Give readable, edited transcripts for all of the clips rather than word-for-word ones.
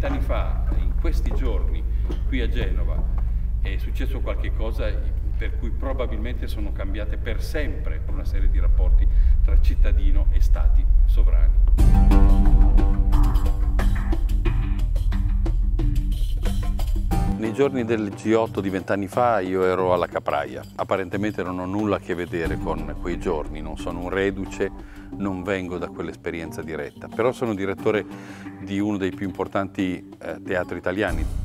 20 anni fa, in questi giorni, qui a Genova, è successo qualche cosa per cui probabilmente sono cambiate per sempre una serie di rapporti tra cittadino e stati sovrani. Nei giorni del G8 di 20 anni fa io ero alla Capraia, apparentemente non ho nulla a che vedere con quei giorni, non sono un reduce, non vengo da quell'esperienza diretta, però sono direttore di uno dei più importanti teatri italiani.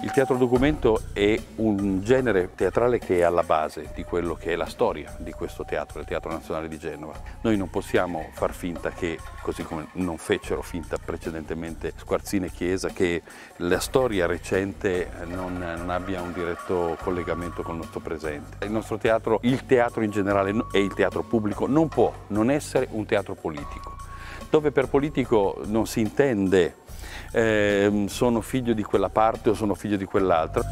Il teatro documento è un genere teatrale che è alla base di quello che è la storia di questo teatro, il Teatro Nazionale di Genova. Noi non possiamo far finta che, così come non fecero finta precedentemente Squarzina e Chiesa, che la storia recente non abbia un diretto collegamento col nostro presente. Il nostro teatro, il teatro in generale e il teatro pubblico non può non essere un teatro politico, dove per politico non si intende sono figlio di quella parte o sono figlio di quell'altra.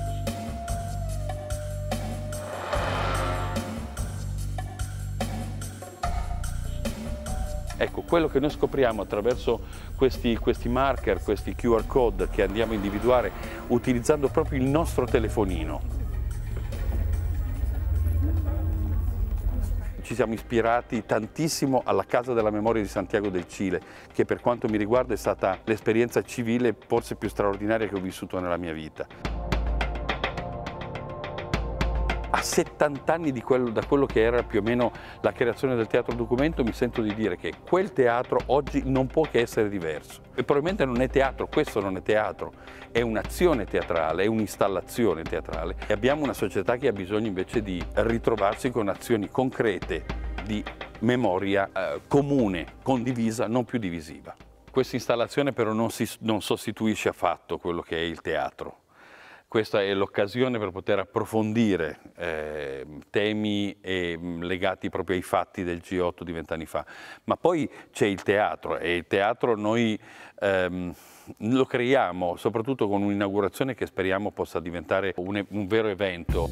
Ecco, quello che noi scopriamo attraverso questi marker, questi QR code che andiamo a individuare utilizzando proprio il nostro telefonino. Ci siamo ispirati tantissimo alla Casa della Memoria di Santiago del Cile, che per quanto mi riguarda è stata l'esperienza civile forse più straordinaria che ho vissuto nella mia vita. A 70 anni da quello che era più o meno la creazione del teatro documento, mi sento di dire che quel teatro oggi non può che essere diverso. E probabilmente non è teatro, questo non è teatro, è un'azione teatrale, è un'installazione teatrale. E abbiamo una società che ha bisogno invece di ritrovarsi con azioni concrete di memoria comune, condivisa, non più divisiva. Questa installazione però non sostituisce affatto quello che è il teatro. Questa è l'occasione per poter approfondire temi legati proprio ai fatti del G8 di 20 anni fa. Ma poi c'è il teatro, e il teatro noi lo creiamo soprattutto con un'inaugurazione che speriamo possa diventare un vero evento.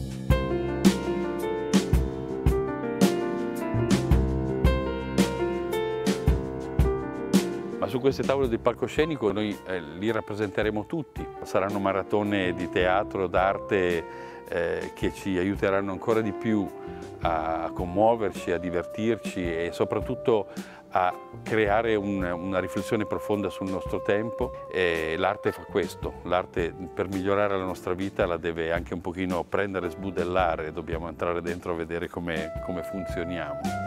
Ma su queste tavole del palcoscenico noi li rappresenteremo tutti. Saranno maratone di teatro, d'arte che ci aiuteranno ancora di più a commuoverci, a divertirci e soprattutto a creare una riflessione profonda sul nostro tempo. L'arte fa questo, l'arte per migliorare la nostra vita la deve anche un pochino prendere, sbudellare, dobbiamo entrare dentro a vedere come funzioniamo.